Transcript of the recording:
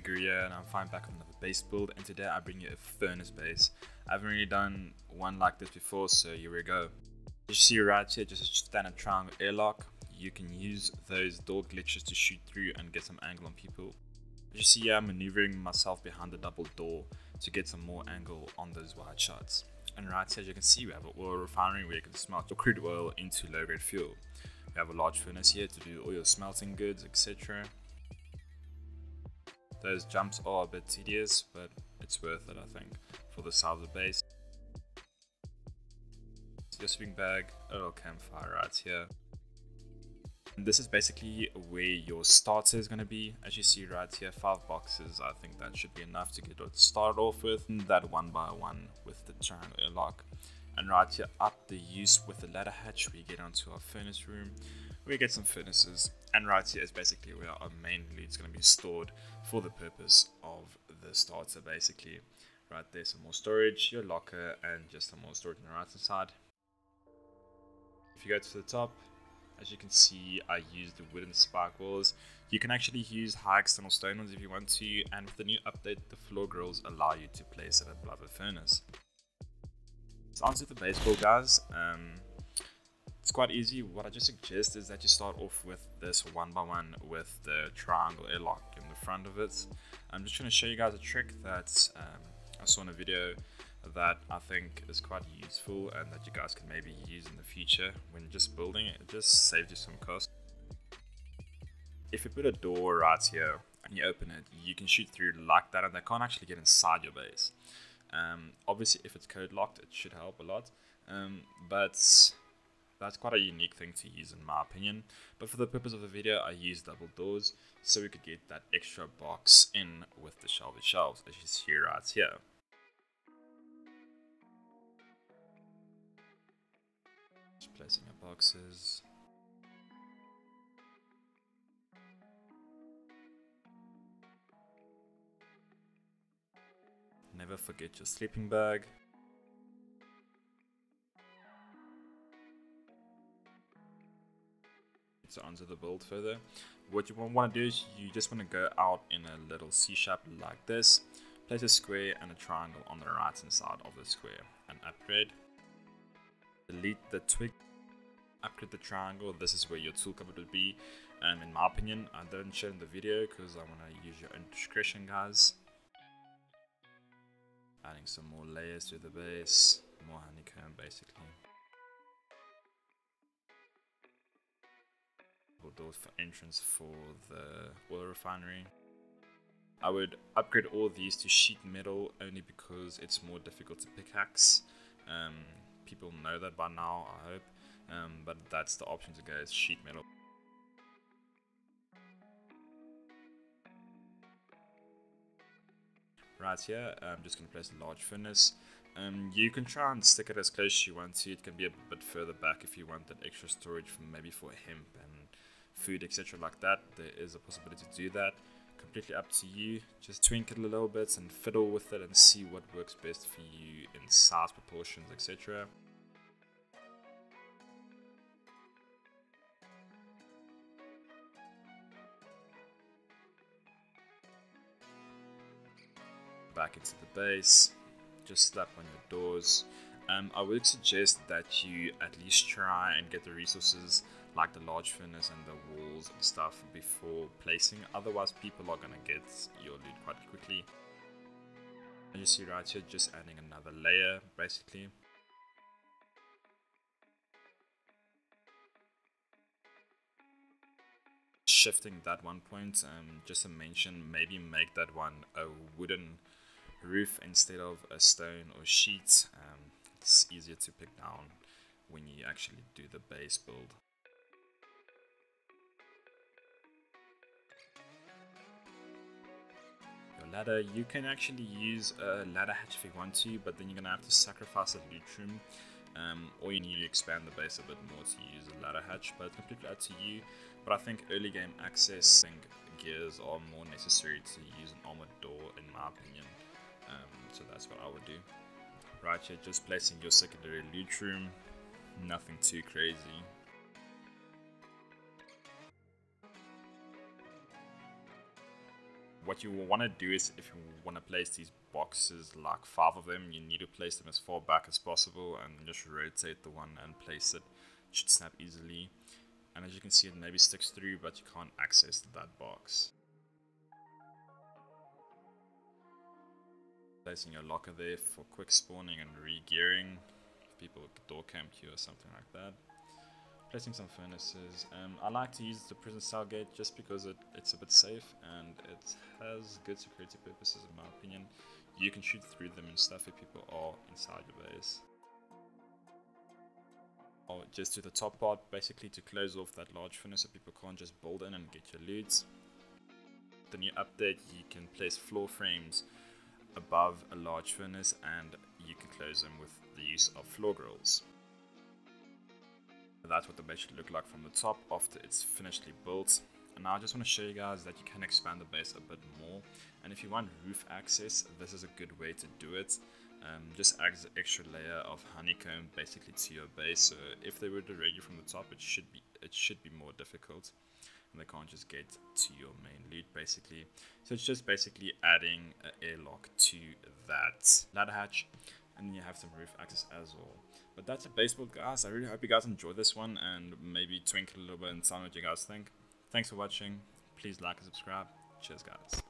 Tyler Guerrier, and I'm flying back on another bass build, and today I bring you a furnace bass. I haven't really done one like this before, so here we go. As you see right here, just a standard triangle airlock. You can use those door glitches to shoot through and get some angle on people. As you see here, I'm maneuvering myself behind the double door to get some more angle on those wide shots. And right here, as you can see, we have an oil refinery where you can smelt your crude oil into low-grade fuel. We have a large furnace here to do all your smelting goods, etc. Those jumps are a bit tedious, but it's worth it, I think, for the size of the base. Your sleeping bag, a little campfire right here. And this is basically where your starter is going to be. As you see right here, 5 boxes. I think that should be enough to get it started off with. And that one by one with the triangle airlock. And right here, up the use with the ladder hatch, we get onto our furnace room. We get some furnaces, and right here is basically where our main lead's going to be stored for the purpose of the starter basically. Right there, some more storage, your locker, and just some more storage on the right side. If you go to the top, as you can see, I used the wooden spike walls. You can actually use high external stone ones if you want to, and with the new update, the floor grills allow you to place it above a furnace. So on to the base build, guys. It's quite easy. What I just suggest is that you start off with this one by one with the triangle airlock in the front of it. I'm just going to show you guys a trick that I saw in a video that I think is quite useful and that you guys can maybe use in the future when just building it. It just saves you some cost. If you put a door right here and you open it, you can shoot through like that and they can't actually get inside your base. Obviously if it's code locked, it should help a lot, but that's quite a unique thing to use in my opinion. But for the purpose of the video, I used double doors so we could get that extra box in with the shelvy shelves, as you see right here. Just placing our boxes. Never forget your sleeping bag. So onto the build further, what you want to do is you just want to go out in a little C-shape like this, place a square and a triangle on the right hand side of the square and upgrade, delete the twig, upgrade the triangle. This is where your tool cupboard would be, and in my opinion, I don't show in the video because I want to use your own discretion, guys. Adding some more layers to the base, more honeycomb basically. Doors for entrance for the oil refinery. I would upgrade all these to sheet metal only because it's more difficult to pickaxe. People know that by now, I hope, but that's the option to go is sheet metal. Right here, I'm just going to place a large furnace. You can try and stick it as close as you want to. It can be a bit further back if you want that extra storage for maybe for hemp and food, etc. like that. There is a possibility to do that. Completely up to you. Just tweak it a little bit and fiddle with it and see what works best for you in size, proportions, etc. Back into the base, just slap on your doors. I would suggest that you at least try and get the resources like the large furnace and the walls and stuff before placing, otherwise people are going to get your loot quite quickly. And you see right here, just adding another layer basically. Shifting that one point, just to mention, maybe make that one a wooden roof instead of a stone or sheet. It's easier to pick down when you actually do the base build. Your ladder, you can actually use a ladder hatch if you want to, but then you're gonna have to sacrifice a loot room, or you need to expand the base a bit more to use a ladder hatch, but it's completely up to you. But I think early game access and gears are more necessary to use an armored door in my opinion. So that's what I would do. Right here, just placing your secondary loot room, nothing too crazy. what you want to do is, if you want to place these boxes, like 5 of them, you need to place them as far back as possible and just rotate the one and place it. It should snap easily. And as you can see, it maybe sticks through, but you can't access that box. Placing your locker there for quick spawning and re-gearing. People at the door camp queue or something like that. Placing some furnaces. I like to use the prison cell gate just because it's a bit safe and it has good security purposes in my opinion. You can shoot through them and stuff if people are inside your base. Or just to the top part, basically to close off that large furnace so people can't just bolt in and get your loot. The new update, you can place floor frames above a large furnace and you can close them with the use of floor grills. That's what the base should look like from the top after it's finishedly built. And now I just want to show you guys that you can expand the base a bit more, and if you want roof access, this is a good way to do it. Just adds an extra layer of honeycomb basically to your base, so if they were to raid you from the top, it should be more difficult and they can't just get to your main loot basically. So it's just basically adding an airlock to that ladder hatch, and you have some roof access as well. But that's a base build, guys. I really hope you guys enjoy this one and maybe twinkle a little bit and tell me what you guys think. Thanks for watching. Please like and subscribe. Cheers, guys.